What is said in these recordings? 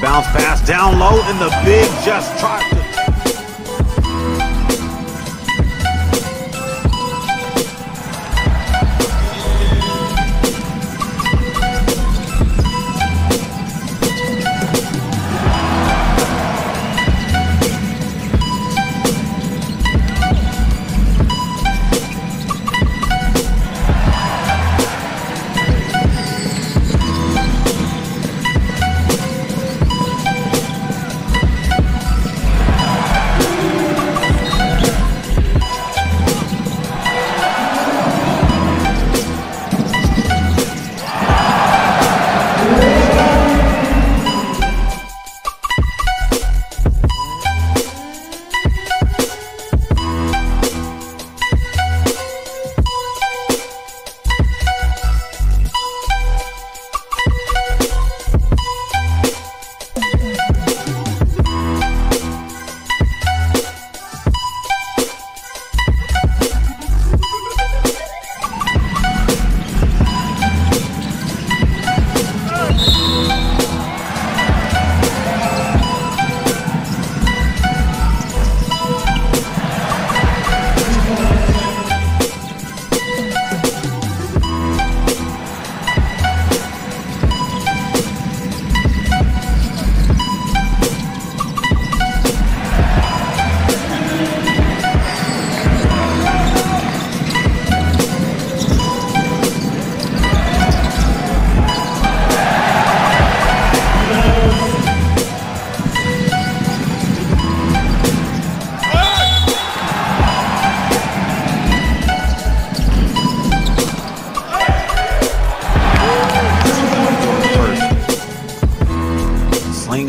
the bounce pass down low, and the big just tried to.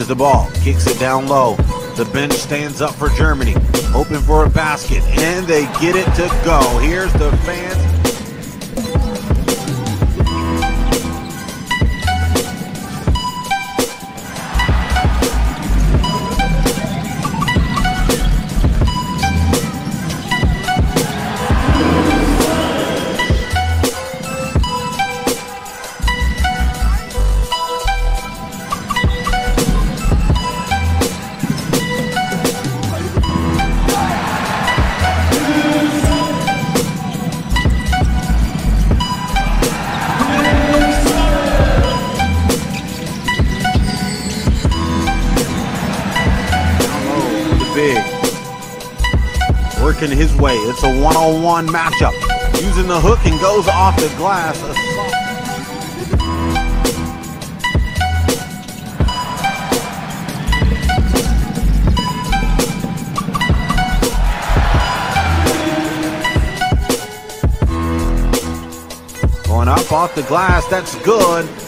The ball, kicks it down low. The bench stands up for Germany, hoping for a basket, and they get it to go. Here's the fans. Big. Working his way. It's a one-on-one matchup. Using the hook and goes off the glass. Going up off the glass. That's good.